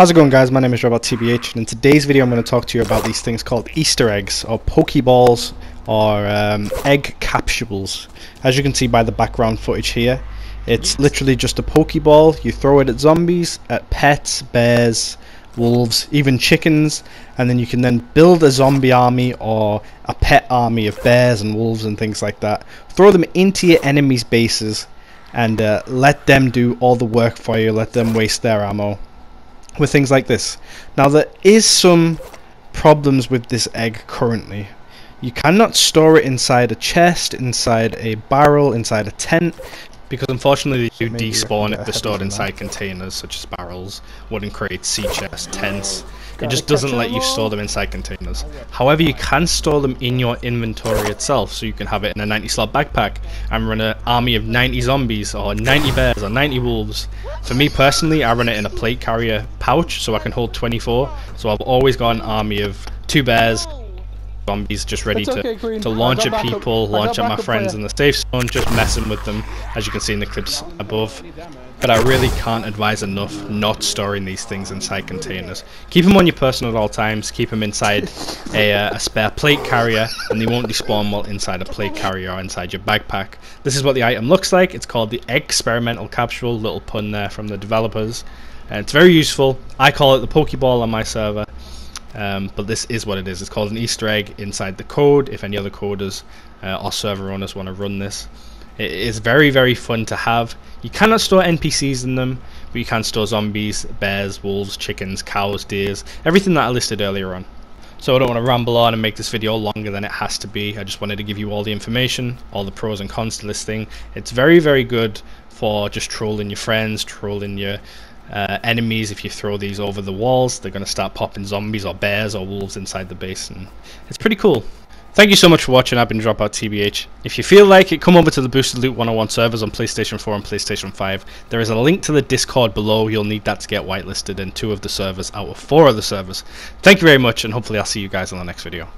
How's it going, guys? My name is Robot TBH, and in today's video I'm going to talk to you about these things called Easter eggs, or Pokeballs, or egg capsules. As you can see by the background footage here, it's literally just a Pokeball. You throw it at zombies, at pets, bears, wolves, even chickens, and then you can then build a zombie army or a pet army of bears and wolves and things like that. Throw them into your enemies' bases and let them do all the work for you, let them waste their ammo with things like this. Now, there is some problems with this egg currently. You cannot store it inside a chest, inside a barrel, inside a tent, because unfortunately they do despawn if they're stored inside containers such as barrels, wooden crates, sea chests, tents. It just doesn't let you store them inside containers. However, you can store them in your inventory itself, so you can have it in a 90 slot backpack and run an army of 90 zombies or 90 bears or 90 wolves. For me personally, I run it in a plate carrier pouch so I can hold 24, so I've always got an army of 2 bears, zombies, just ready to launch at people, launch at my friends in the safe zone, just messing with them, as you can see in the clips above. But I really can't advise enough not storing these things inside containers. Keep them on your person at all times, keep them inside a spare plate carrier, and they won't despawn while inside a plate carrier or inside your backpack. This is what the item looks like. It's called the Experimental Capsule, little pun there from the developers. And it's very useful. I call it the Pokeball on my server. But this is what it is. It's called an Easter egg inside the code, if any other coders or server owners want to run this. It is very, very fun to have. You cannot store NPCs in them, but you can store zombies, bears, wolves, chickens, cows, deers, everything that I listed earlier on. So I don't want to ramble on and make this video longer than it has to be. I just wanted to give you all the information, all the pros and cons to this thing. It's very, very good for just trolling your friends, trolling your enemies. If you throw these over the walls, they're going to start popping zombies or bears or wolves inside the base, and it's pretty cool. Thank you so much for watching. I've been Dropout TBH. If you feel like it, come over to the Boosted Loot 101 servers on PlayStation 4 and PlayStation 5. There is a link to the Discord below. You'll need that to get whitelisted in 2 of the servers out of 4 of the servers. Thank you very much, and hopefully I'll see you guys in the next video.